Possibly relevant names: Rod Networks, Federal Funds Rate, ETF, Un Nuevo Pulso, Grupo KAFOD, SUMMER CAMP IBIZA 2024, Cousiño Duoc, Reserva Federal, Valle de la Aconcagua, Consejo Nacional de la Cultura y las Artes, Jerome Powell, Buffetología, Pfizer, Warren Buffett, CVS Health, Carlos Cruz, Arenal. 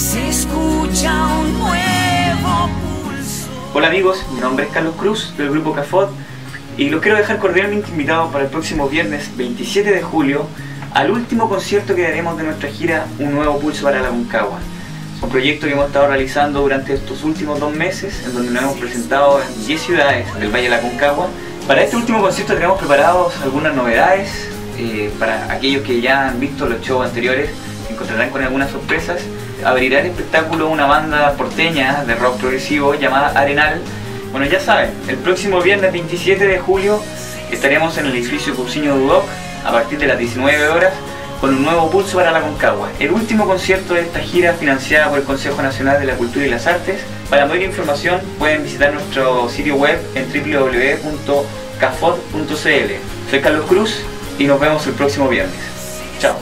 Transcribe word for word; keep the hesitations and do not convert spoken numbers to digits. se escucha un nuevo pulso. Hola amigos, mi nombre es Carlos Cruz del Grupo KAFOD y los quiero dejar cordialmente invitados para el próximo viernes veintisiete de julio al último concierto que daremos de nuestra gira Un Nuevo Pulso para la Aconcagua. Es un proyecto que hemos estado realizando durante estos últimos dos meses, en donde nos hemos presentado en diez ciudades del Valle de la Aconcagua. Para este último concierto tenemos preparados algunas novedades. Eh, para aquellos que ya han visto los shows anteriores, se encontrarán con algunas sorpresas. Abrirá el espectáculo una banda porteña de rock progresivo llamada Arenal. Bueno, ya saben, el próximo viernes veintisiete de julio estaremos en el edificio Cousiño Duoc a partir de las diecinueve horas con Un Nuevo Pulso para la Aconcagua, el último concierto de esta gira financiada por el Consejo Nacional de la Cultura y las Artes. Para mayor información pueden visitar nuestro sitio web en doble u doble u doble u punto kafod punto c l. Soy Carlos Cruz y nos vemos el próximo viernes. Chao.